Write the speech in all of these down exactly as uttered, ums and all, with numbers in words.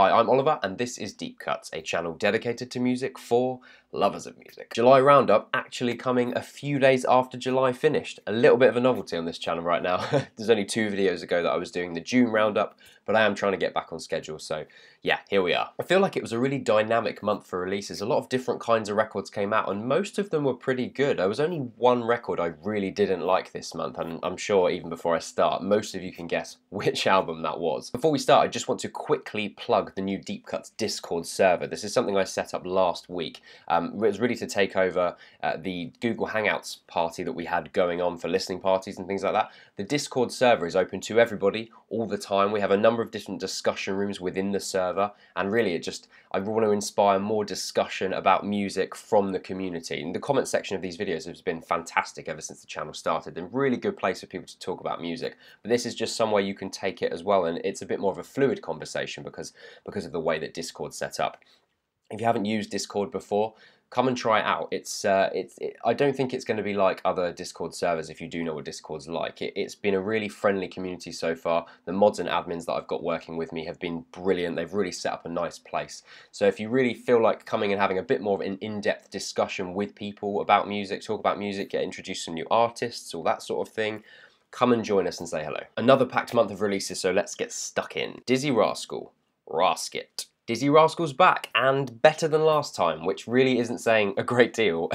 Hi, I'm Oliver, and this is Deep Cuts, a channel dedicated to music for lovers of music. July Roundup actually coming a few days after July finished. A little bit of a novelty on this channel right now. There's only two videos ago that I was doing the June Roundup, but I am trying to get back on schedule, so yeah, here we are. I feel like it was a really dynamic month for releases. A lot of different kinds of records came out, and most of them were pretty good. There was only one record I really didn't like this month, and I'm sure even before I start, most of you can guess which album that was. Before we start, I just want to quickly plug the new Deep Cuts Discord server. This is something I set up last week. Um, Um, it was really to take over uh, the Google Hangouts party that we had going on for listening parties and things like that. The Discord server is open to everybody all the time. We have a number of different discussion rooms within the server, and really it just, I want to inspire more discussion about music from the community. And the comment section of these videos has been fantastic ever since the channel started, and really good place for people to talk about music. But this is just somewhere you can take it as well, and it's a bit more of a fluid conversation because, because of the way that Discord's set up. If you haven't used Discord before, come and try it out. It's, uh, it's, it, I don't think it's going to be like other Discord servers if you do know what Discord's like. It, it's been a really friendly community so far. The mods and admins that I've got working with me have been brilliant. They've really set up a nice place. So if you really feel like coming and having a bit more of an in-depth discussion with people about music, talk about music, get introduced to some new artists, all that sort of thing, come and join us and say hello. Another packed month of releases, so let's get stuck in. Dizzee Rascal, Raskit. Dizzee Rascal's back, and better than last time, which really isn't saying a great deal.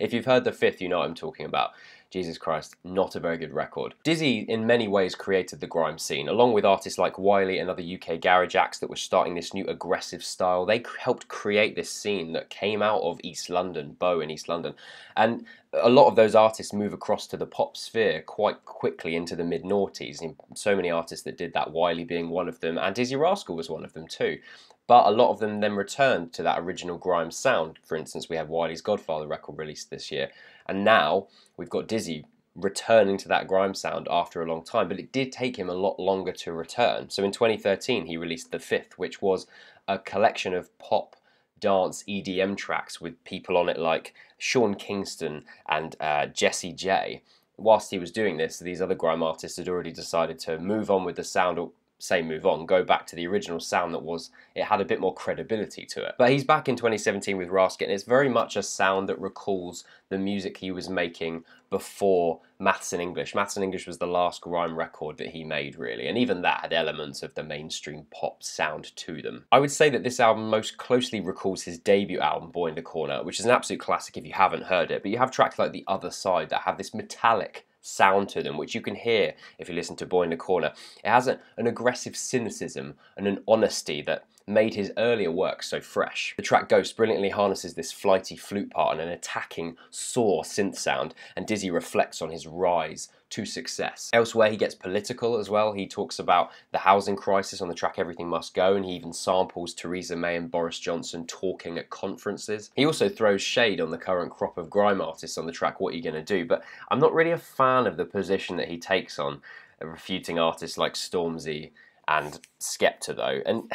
If you've heard The Fifth, you know what I'm talking about. Jesus Christ, not a very good record. Dizzee in many ways created the grime scene, along with artists like Wiley and other U K garage acts that were starting this new aggressive style. They helped create this scene that came out of East London, Bow in East London. And a lot of those artists move across to the pop sphere quite quickly into the mid noughties. And so many artists that did that, Wiley being one of them, and Dizzee Rascal was one of them too. But a lot of them then returned to that original grime sound. For instance, we had Wiley's Godfather record released this year. And now we've got Dizzee returning to that grime sound after a long time. But it did take him a lot longer to return. So in twenty thirteen, he released The Fifth, which was a collection of pop, dance, E D M tracks with people on it like Sean Kingston and uh, Jessie J. Whilst he was doing this, these other grime artists had already decided to move on with the sound, or say move on, go back to the original sound that was, it had a bit more credibility to it. But he's back in twenty seventeen with Raskit, and it's very much a sound that recalls the music he was making before Maths and English. Maths and English was the last grime record that he made, really, and even that had elements of the mainstream pop sound to them. I would say that this album most closely recalls his debut album, Boy in the Corner, which is an absolute classic if you haven't heard it, but you have tracks like The Other Side that have this metallic sound to them, which you can hear if you listen to Boy in the Corner. It has a, an aggressive cynicism and an honesty that made his earlier work so fresh. The track Ghost brilliantly harnesses this flighty flute part and an attacking, soar synth sound, and Dizzee reflects on his rise to success. Elsewhere, he gets political as well. He talks about the housing crisis on the track Everything Must Go, and he even samples Theresa May and Boris Johnson talking at conferences. He also throws shade on the current crop of grime artists on the track What Are You Gonna Do, but I'm not really a fan of the position that he takes on refuting artists like Stormzy and Skepta, though. And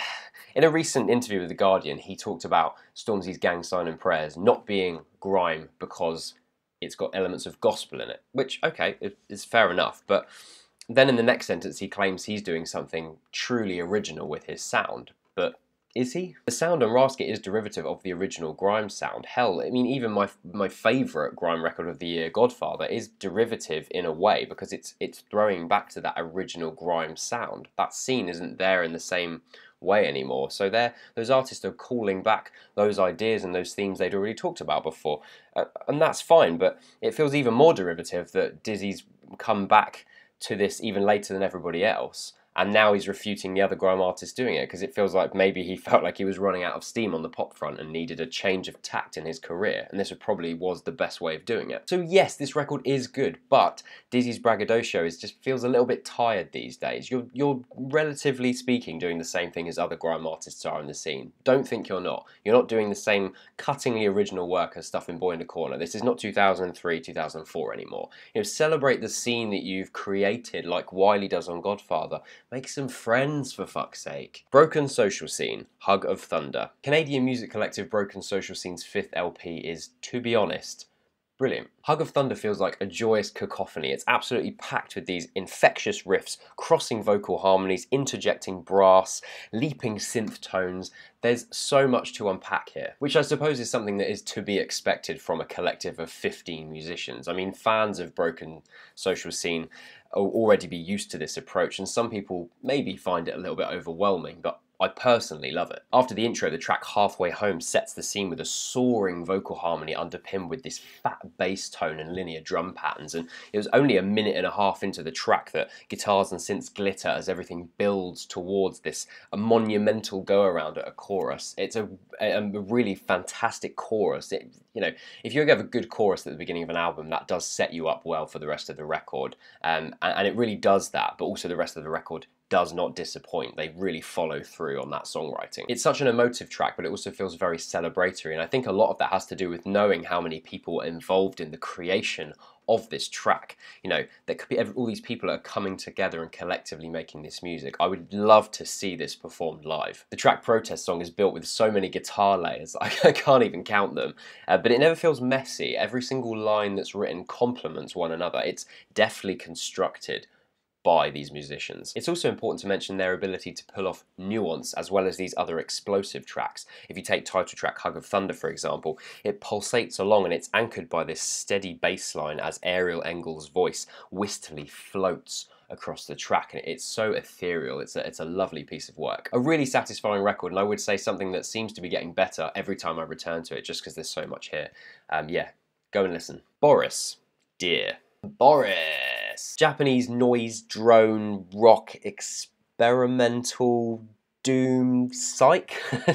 in a recent interview with The Guardian, he talked about Stormzy's Gang Sign and Prayers not being grime because it's got elements of gospel in it, which, okay, is fair enough. But then in the next sentence, he claims he's doing something truly original with his sound. But is he? The sound on Raskit is derivative of the original grime sound. Hell, I mean, even my my favourite grime record of the year, Godfather, is derivative in a way because it's it's throwing back to that original grime sound. That scene isn't there in the same way anymore. So there, those artists are calling back those ideas and those themes they'd already talked about before, uh, and that's fine. But it feels even more derivative that Dizzy's come back to this even later than everybody else. And now he's refuting the other grime artists doing it because it feels like maybe he felt like he was running out of steam on the pop front and needed a change of tact in his career, and this probably was the best way of doing it. So yes, this record is good, but Dizzy's braggadocio is just feels a little bit tired these days. You're, you're relatively speaking doing the same thing as other grime artists are in the scene. Don't think you're not. You're not doing the same cuttingly original work as stuff in Boy in the Corner. This is not two thousand three, two thousand four anymore. You know, celebrate the scene that you've created like Wiley does on Godfather. Make some friends, for fuck's sake. Broken Social Scene, Hug of Thunder. Canadian music collective Broken Social Scene's fifth L P is, to be honest, Brilliant. Hug of Thunder feels like a joyous cacophony. It's absolutely packed with these infectious riffs, crossing vocal harmonies, interjecting brass, leaping synth tones. There's so much to unpack here, which I suppose is something that is to be expected from a collective of fifteen musicians. I mean, fans of Broken Social Scene will already be used to this approach, and some people maybe find it a little bit overwhelming, but I personally love it. After the intro, the track Halfway Home sets the scene with a soaring vocal harmony underpinned with this fat bass tone and linear drum patterns, and it was only a minute and a half into the track that guitars and synths glitter as everything builds towards this a monumental go-around at a chorus. It's a, a really fantastic chorus. It, you know, if you have a good chorus at the beginning of an album, that does set you up well for the rest of the record, um, and, and it really does that, but also the rest of the record does not disappoint. They really follow through on that songwriting. It's such an emotive track, but it also feels very celebratory, and I think a lot of that has to do with knowing how many people are involved in the creation of this track. You know, there could be all these people are coming together and collectively making this music. I would love to see this performed live. The track Protest Song is built with so many guitar layers, I can't even count them, uh, but it never feels messy. Every single line that's written complements one another. It's deftly constructed by these musicians. It's also important to mention their ability to pull off nuance as well as these other explosive tracks. If you take title track Hug of Thunder, for example, it pulsates along and it's anchored by this steady bass line as Ariel Engel's voice wistfully floats across the track, and it's so ethereal. It's a, it's a lovely piece of work. A really satisfying record, and I would say something that seems to be getting better every time I return to it just because there's so much here. Um, yeah, go and listen. Boris, Dear. Boris! Japanese noise, drone, rock, experimental, doom, psych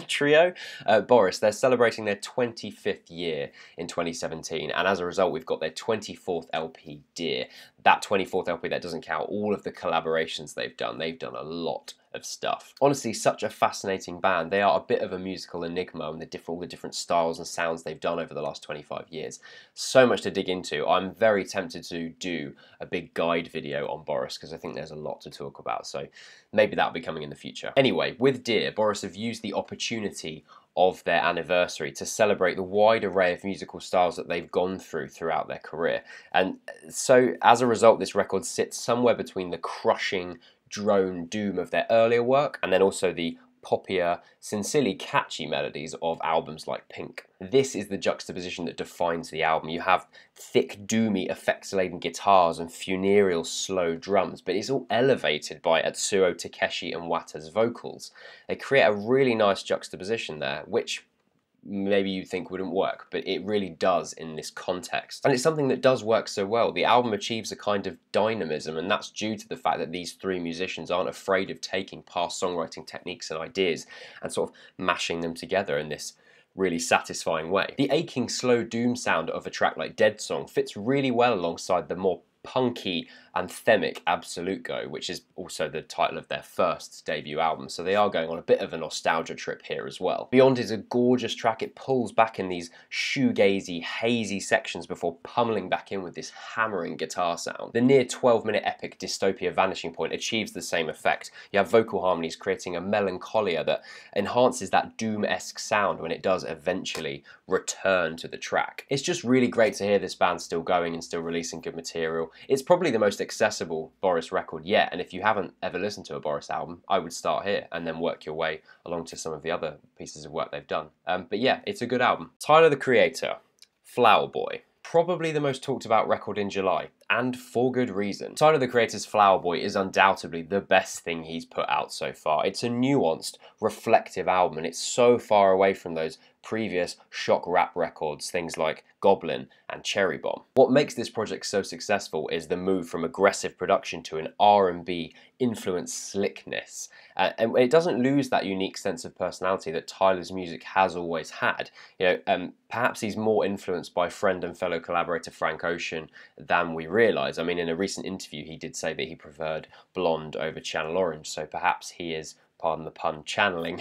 trio. Uh, Boris, they're celebrating their twenty-fifth year in twenty seventeen, and as a result we've got their twenty-fourth L P, Dear. That twenty-fourth L P, that doesn't count all of the collaborations they've done. They've done a lot of stuff. Honestly, such a fascinating band. They are a bit of a musical enigma, and the different, all the different styles and sounds they've done over the last twenty-five years. So much to dig into. I'm very tempted to do a big guide video on Boris because I think there's a lot to talk about, so maybe that'll be coming in the future. Anyway, with Dear, Boris have used the opportunity of their anniversary to celebrate the wide array of musical styles that they've gone through throughout their career. And so as a result, this record sits somewhere between the crushing drone doom of their earlier work and then also the poppier, sincerely catchy melodies of albums like Pink. This is the juxtaposition that defines the album. You have thick, doomy, effects-laden guitars and funereal, slow drums, but it's all elevated by Atsuo, Takeshi and Wata's vocals. They create a really nice juxtaposition there, which maybe you think wouldn't work, but it really does in this context. And it's something that does work so well. The album achieves a kind of dynamism, and that's due to the fact that these three musicians aren't afraid of taking past songwriting techniques and ideas and sort of mashing them together in this really satisfying way. The aching slow doom sound of a track like Dead Song fits really well alongside the more punky, anthemic Absolute Go, which is also the title of their first debut album, so they are going on a bit of a nostalgia trip here as well. Beyond is a gorgeous track. It pulls back in these shoegazy, hazy sections before pummeling back in with this hammering guitar sound. The near twelve minute epic Dystopia Vanishing Point achieves the same effect. You have vocal harmonies creating a melancholia that enhances that doom-esque sound when it does eventually return to the track. It's just really great to hear this band still going and still releasing good material. It's probably the most accessible Boris record yet, and if you haven't ever listened to a Boris album, I would start here and then work your way along to some of the other pieces of work they've done. Um, but yeah, it's a good album. Tyler the Creator, Flower Boy. Probably the most talked about record in July, and for good reason. Tyler the Creator's Flower Boy is undoubtedly the best thing he's put out so far. It's a nuanced, reflective album, and it's so far away from those previous shock rap records, things like Goblin and Cherry Bomb. What makes this project so successful is the move from aggressive production to an R and B influenced slickness, uh, and it doesn't lose that unique sense of personality that Tyler's music has always had. You know, um, perhaps he's more influenced by friend and fellow collaborator Frank Ocean than we realise. I mean, in a recent interview he did say that he preferred Blonde over Channel Orange, so perhaps he is, pardon the pun, channeling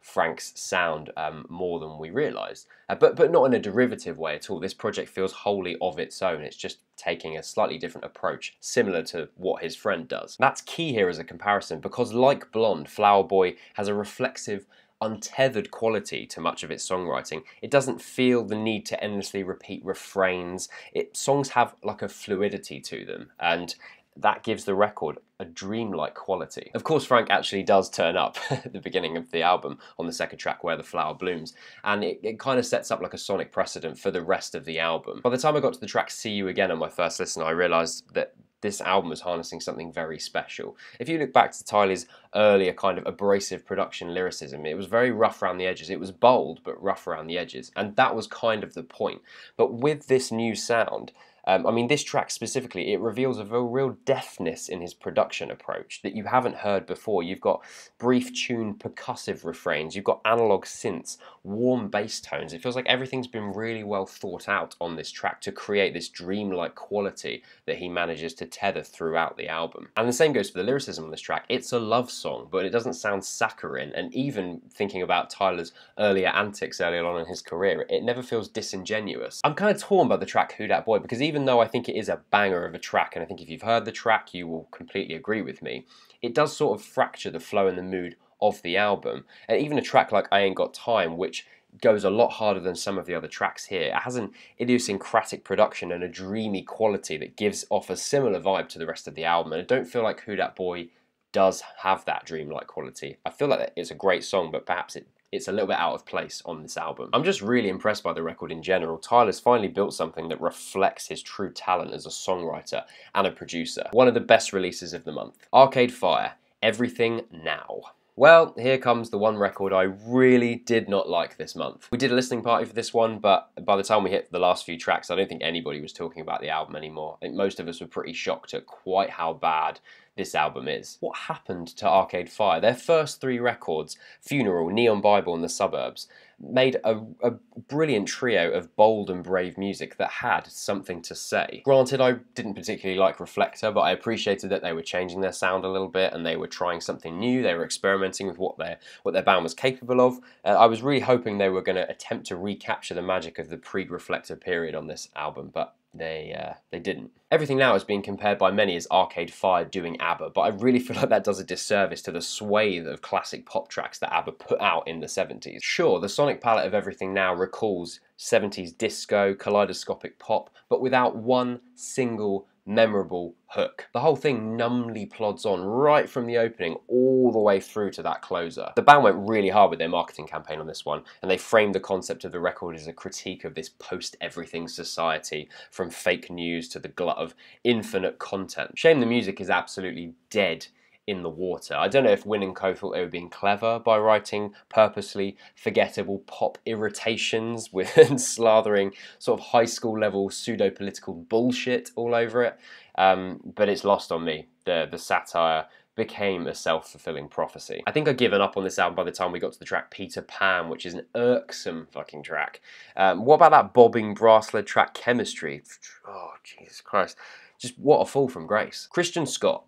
Frank's sound um, more than we realised. Uh, but, but not in a derivative way at all. This project feels wholly of its own. It's just taking a slightly different approach, similar to what his friend does. That's key here as a comparison, because like Blonde, Flower Boy has a reflexive, untethered quality to much of its songwriting. It doesn't feel the need to endlessly repeat refrains. It songs have like a fluidity to them, and that gives the record a dreamlike quality. Of course, Frank actually does turn up at the beginning of the album on the second track, Where the Flower Blooms, and it, it kind of sets up like a sonic precedent for the rest of the album. By the time I got to the track See You Again on my first listen, I realised that this album was harnessing something very special. If you look back to Tyler's earlier kind of abrasive production lyricism, it was very rough around the edges. It was bold, but rough around the edges, and that was kind of the point. But with this new sound, Um, I mean, this track specifically, it reveals a real deftness in his production approach that you haven't heard before. You've got brief tune percussive refrains, you've got analogue synths, warm bass tones. It feels like everything's been really well thought out on this track to create this dreamlike quality that he manages to tether throughout the album. And the same goes for the lyricism on this track. It's a love song, but it doesn't sound saccharine, and even thinking about Tyler's earlier antics earlier on in his career, it never feels disingenuous. I'm kind of torn by the track Who Dat Boy, because even Even though I think it is a banger of a track, and I think if you've heard the track you will completely agree with me, it does sort of fracture the flow and the mood of the album. And even a track like I Ain't Got Time, which goes a lot harder than some of the other tracks here, it has an idiosyncratic production and a dreamy quality that gives off a similar vibe to the rest of the album, and I don't feel like Who Dat Boy does have that dreamlike quality. I feel like it's a great song, but perhaps it It's a little bit out of place on this album. I'm just really impressed by the record in general. Tyler's finally built something that reflects his true talent as a songwriter and a producer. One of the best releases of the month. Arcade Fire, Everything Now. Well, here comes the one record I really did not like this month. We did a listening party for this one, but by the time we hit the last few tracks, I don't think anybody was talking about the album anymore. I think most of us were pretty shocked at quite how bad this album is. What happened to Arcade Fire? Their first three records, Funeral, Neon Bible and The Suburbs, made a, a brilliant trio of bold and brave music that had something to say. Granted, I didn't particularly like Reflector, but I appreciated that they were changing their sound a little bit and they were trying something new, they were experimenting with what their, what their band was capable of. Uh, I was really hoping they were going to attempt to recapture the magic of the pre-Reflector period on this album, but They, uh, they didn't. Everything Now is being compared by many as Arcade Fire doing ABBA, but I really feel like that does a disservice to the swathe of classic pop tracks that ABBA put out in the seventies. Sure, the sonic palette of Everything Now recalls seventies disco, kaleidoscopic pop, but without one single memorable hook. The whole thing numbly plods on right from the opening all the way through to that closer. The band went really hard with their marketing campaign on this one, and they framed the concept of the record as a critique of this post-everything society, from fake news to the glut of infinite content. Shame the music is absolutely dead in the water. I don't know if Wynn and Co thought they were being clever by writing purposely forgettable pop irritations with and slathering sort of high school level pseudo-political bullshit all over it, um, but it's lost on me. The, the satire became a self-fulfilling prophecy. I think I'd given up on this album by the time we got to the track Peter Pan, which is an irksome fucking track. Um, what about that bobbing brass led track Chemistry? Oh, Jesus Christ. Just what a fall from grace. Christian Scott,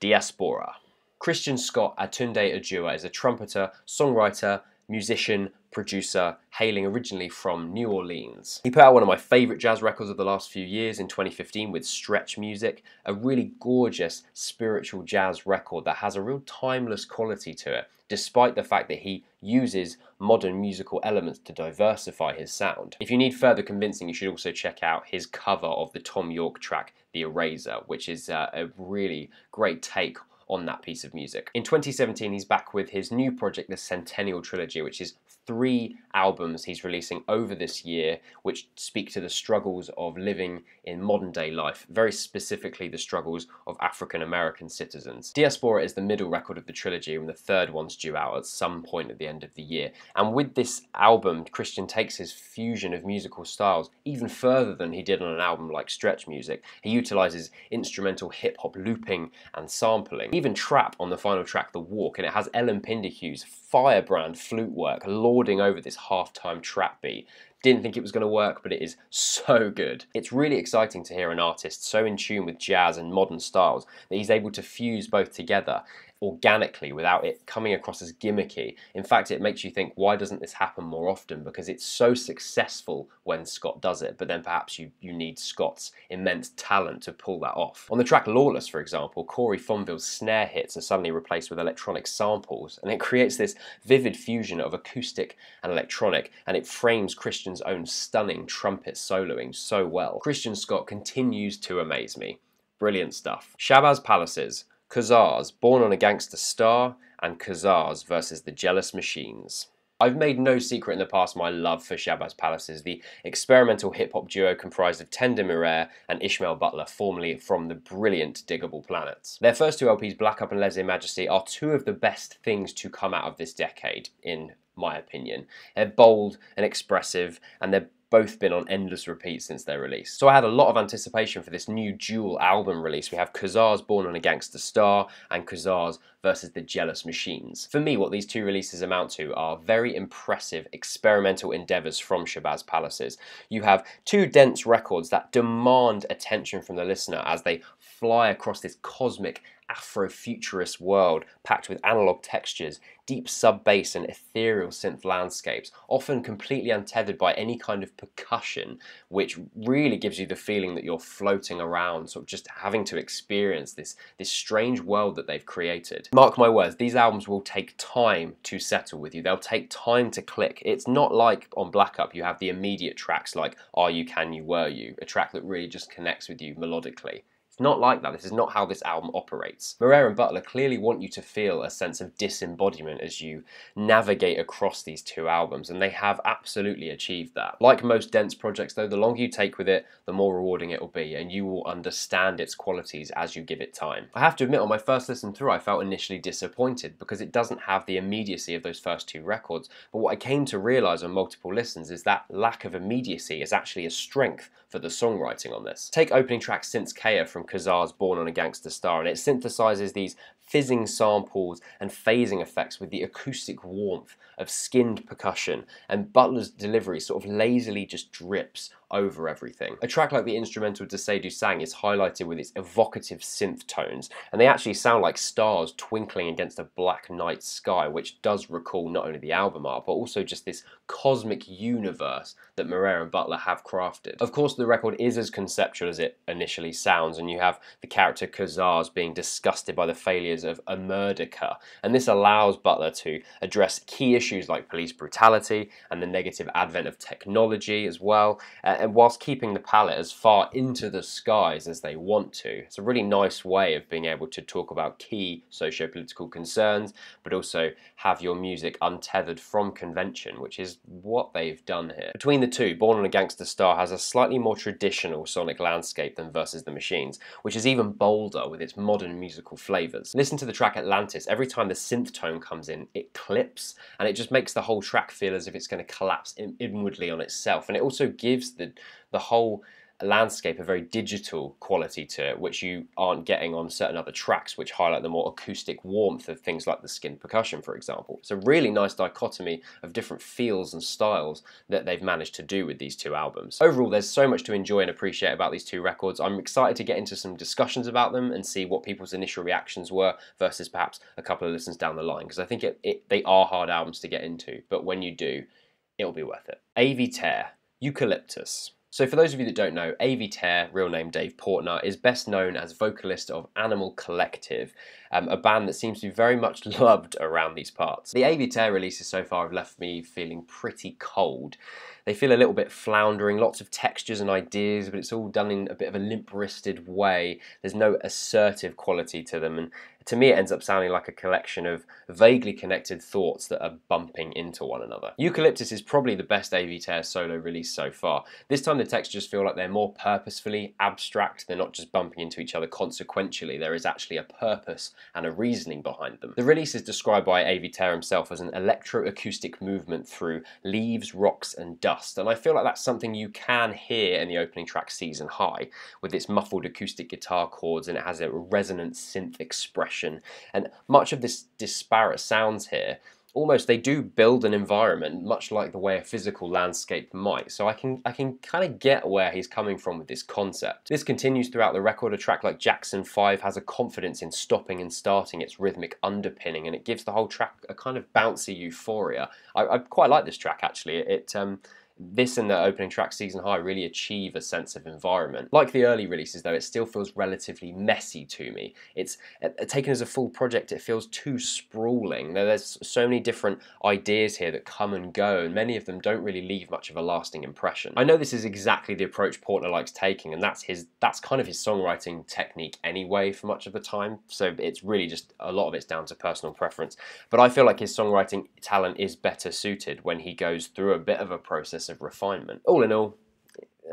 Diaspora. Christian Scott aTunde Adjuah is a trumpeter, songwriter, musician, producer, hailing originally from New Orleans. He put out one of my favourite jazz records of the last few years in twenty fifteen with Stretch Music, a really gorgeous spiritual jazz record that has a real timeless quality to it, despite the fact that he uses modern musical elements to diversify his sound. If you need further convincing, you should also check out his cover of the Tom York track, The Eraser, which is uh, a really great take on that piece of music. In twenty seventeen, he's back with his new project, the Centennial Trilogy, which is three albums he's releasing over this year, which speak to the struggles of living in modern day life, very specifically the struggles of African American citizens. Diaspora is the middle record of the trilogy, and the third one's due out at some point at the end of the year. And with this album, Christian takes his fusion of musical styles even further than he did on an album like Stretch Music. He utilizes instrumental hip hop looping and sampling, even trap on the final track, The Walk, and it has Ellen Pinderhugh's firebrand flute work lording over this halftime trap beat. Didn't think it was going to work, but it is so good. It's really exciting to hear an artist so in tune with jazz and modern styles that he's able to fuse both together organically without it coming across as gimmicky. In fact, it makes you think, why doesn't this happen more often? Because it's so successful when Scott does it, but then perhaps you, you need Scott's immense talent to pull that off. On the track Lawless, for example, Corey Fonville's snare hits are suddenly replaced with electronic samples, and it creates this vivid fusion of acoustic and electronic, and it frames Christian's own stunning trumpet soloing so well. Christian Scott continues to amaze me. Brilliant stuff. Shabazz Palaces, Quazarz, Born on a Gangster Star, and Quazarz versus the Jealous Machines. I've made no secret in the past my love for Shabazz Palaces, the experimental hip-hop duo comprised of Tender Muraire and Ishmael Butler, formerly from the brilliant Diggable Planets. Their first two L Ps, Black Up and Leze Majesty, are two of the best things to come out of this decade, in my opinion. They're bold and expressive, and they're both been on endless repeat since their release. So I had a lot of anticipation for this new dual album release. We have Quazarz Born on a Gangster Star and Quazarz versus the Jealous Machines. For me, what these two releases amount to are very impressive experimental endeavors from Shabazz Palaces. You have two dense records that demand attention from the listener as they fly across this cosmic Afrofuturist world packed with analog textures, deep sub bass and ethereal synth landscapes, often completely untethered by any kind of percussion, which really gives you the feeling that you're floating around, sort of just having to experience this, this strange world that they've created. Mark my words, these albums will take time to settle with you. They'll take time to click. It's not like on Black Up you have the immediate tracks like Are You, Can You, Were You, a track that really just connects with you melodically. Not like that. This is not how this album operates. Muraire and Butler clearly want you to feel a sense of disembodiment as you navigate across these two albums, and they have absolutely achieved that. Like most dense projects though, the longer you take with it, the more rewarding it will be, and you will understand its qualities as you give it time. I have to admit, on my first listen through, I felt initially disappointed because it doesn't have the immediacy of those first two records, but what I came to realise on multiple listens is that lack of immediacy is actually a strength for the songwriting on this. Take opening track Since Kea from Quazarz Born on a Gangster Star, and it synthesizes these fizzing samples and phasing effects with the acoustic warmth of skinned percussion, and Butler's delivery sort of lazily just drips over everything. A track like the instrumental De Se Du Sang is highlighted with its evocative synth tones, and they actually sound like stars twinkling against a black night sky, which does recall not only the album art, but also just this cosmic universe that Muraire and Butler have crafted. Of course, the record is as conceptual as it initially sounds, and you have the character Quazarz being disgusted by the failures of a murderer, and this allows Butler to address key issues like police brutality and the negative advent of technology as well, uh, and whilst keeping the palette as far into the skies as they want to. It's a really nice way of being able to talk about key socio-political concerns, but also have your music untethered from convention, which is what they've done here. Between the two, Born on a Gangster Star has a slightly more traditional sonic landscape than Versus the Machines, which is even bolder with its modern musical flavours. Listen to the track Atlantis. Every time the synth tone comes in, it clips, and it just makes the whole track feel as if it's going to collapse in inwardly on itself, and it also gives the the whole landscape a very digital quality to it, which you aren't getting on certain other tracks which highlight the more acoustic warmth of things like the skin percussion, for example. It's a really nice dichotomy of different feels and styles that they've managed to do with these two albums. Overall, there's so much to enjoy and appreciate about these two records. I'm excited to get into some discussions about them and see what people's initial reactions were versus perhaps a couple of listens down the line, because I think it, it, they are hard albums to get into, but when you do, it'll be worth it. Avey Tare, Eucalyptus. So for those of you that don't know, Avey Tare, real name Dave Portner, is best known as vocalist of Animal Collective, um, a band that seems to be very much loved around these parts. The Avey Tare releases so far have left me feeling pretty cold. They feel a little bit floundering, lots of textures and ideas, but it's all done in a bit of a limp-wristed way. There's no assertive quality to them, and to me it ends up sounding like a collection of vaguely connected thoughts that are bumping into one another. Eucalyptus is probably the best Avey Tare solo release so far. This time the textures feel like they're more purposefully abstract. They're not just bumping into each other consequentially. There is actually a purpose and a reasoning behind them. The release is described by Avey Tare himself as an electroacoustic movement through leaves, rocks and dust. And I feel like that's something you can hear in the opening track Season High, with its muffled acoustic guitar chords, and it has a resonant synth expression. And much of this disparate sounds here almost they do build an environment much like the way a physical landscape might. So I can I can kind of get where he's coming from with this concept. This continues throughout the record. A track like Jackson five has a confidence in stopping and starting its rhythmic underpinning, and it gives the whole track a kind of bouncy euphoria. I, I quite like this track actually. It um, This and the opening track, Season High, really achieve a sense of environment. Like the early releases though, it still feels relatively messy to me. It's uh, taken as a full project, it feels too sprawling. Now, there's so many different ideas here that come and go, and many of them don't really leave much of a lasting impression. I know this is exactly the approach Portner likes taking, and that's his that's kind of his songwriting technique anyway for much of the time, so it's really just a lot of it's down to personal preference. But I feel like his songwriting talent is better suited when he goes through a bit of a process of refinement. All in all,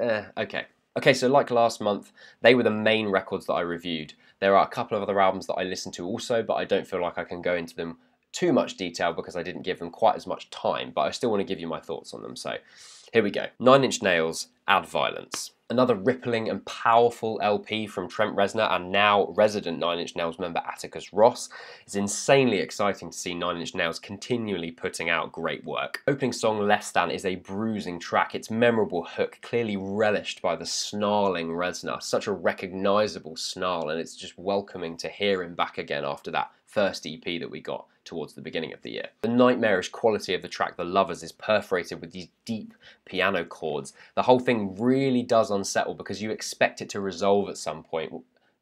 eh, okay. Okay, so like last month, they were the main records that I reviewed. There are a couple of other albums that I listened to also, but I don't feel like I can go into them too much detail because I didn't give them quite as much time, but I still want to give you my thoughts on them, so here we go. Nine Inch Nails, Add Violence. Another rippling and powerful L P from Trent Reznor and now resident Nine Inch Nails member Atticus Ross. It's insanely exciting to see Nine Inch Nails continually putting out great work. Opening song Less Than is a bruising track, its memorable hook clearly relished by the snarling Reznor, such a recognisable snarl, and it's just welcoming to hear him back again after that first E P that we got towards the beginning of the year. The nightmarish quality of the track The Lovers is perforated with these deep piano chords. The whole thing really does unsettle because you expect it to resolve at some point,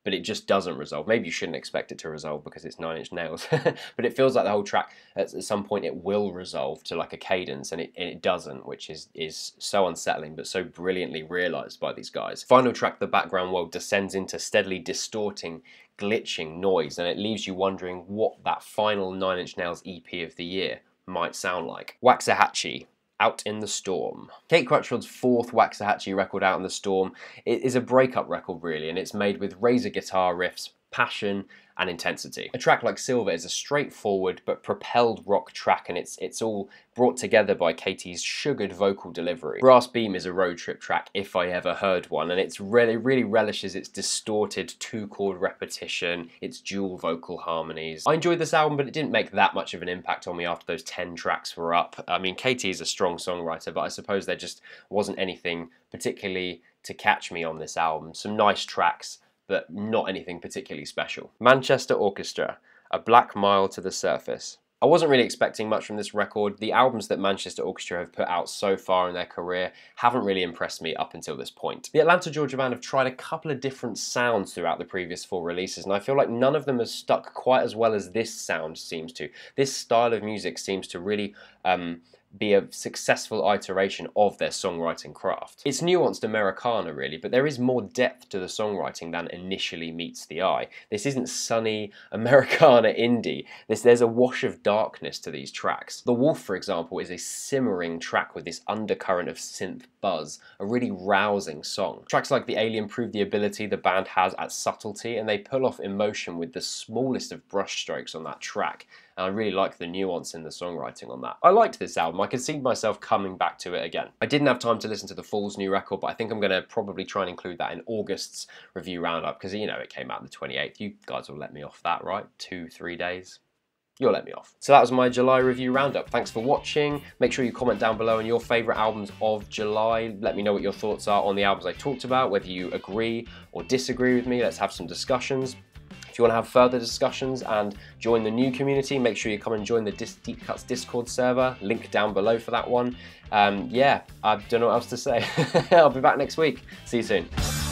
but it just doesn't resolve. Maybe you shouldn't expect it to resolve because it's Nine Inch Nails, but it feels like the whole track at some point it will resolve to like a cadence, and it, and it doesn't, which is, is so unsettling but so brilliantly realised by these guys. Final track, The Background World, descends into steadily distorting, glitching noise, and it leaves you wondering what that final Nine Inch Nails E P of the year might sound like. Waxahatchee, Out in the Storm. Kate Crutchfield's fourth Waxahatchee record, Out in the Storm, it is a breakup record really, and it's made with razor guitar riffs, passion and intensity. A track like Silver is a straightforward but propelled rock track, and it's it's all brought together by Katie's sugared vocal delivery. Brass Beam is a road trip track, if I ever heard one, and it's really, really relishes its distorted two-chord repetition, its dual vocal harmonies. I enjoyed this album, but it didn't make that much of an impact on me after those ten tracks were up. I mean, Katie is a strong songwriter, but I suppose there just wasn't anything particularly to catch me on this album. Some nice tracks, but not anything particularly special. Manchester Orchestra, A Black Mile to the Surface. I wasn't really expecting much from this record. The albums that Manchester Orchestra have put out so far in their career haven't really impressed me up until this point. The Atlanta, Georgia band have tried a couple of different sounds throughout the previous four releases, and I feel like none of them has stuck quite as well as this sound seems to. This style of music seems to really um, be a successful iteration of their songwriting craft. It's nuanced Americana really, but there is more depth to the songwriting than initially meets the eye. This isn't sunny Americana indie. This, there's a wash of darkness to these tracks. The Wolf, for example, is a simmering track with this undercurrent of synth buzz, a really rousing song. Tracks like The Alien prove the ability the band has at subtlety, and they pull off emotion with the smallest of brushstrokes on that track. And I really like the nuance in the songwriting on that. I liked this album. I could see myself coming back to it again. I didn't have time to listen to the Fool's new record, but I think I'm going to probably try and include that in August's review roundup, because, you know, it came out on the twenty-eighth. You guys will let me off that, right? Two, three days. You'll let me off. So that was my July review roundup. Thanks for watching. Make sure you comment down below on your favourite albums of July. Let me know what your thoughts are on the albums I talked about, whether you agree or disagree with me. Let's have some discussions. If you want to have further discussions and join the new community, make sure you come and join the Dis Deep Cuts Discord server. Link down below for that one. Um, yeah, I don't know what else to say. I'll be back next week. See you soon.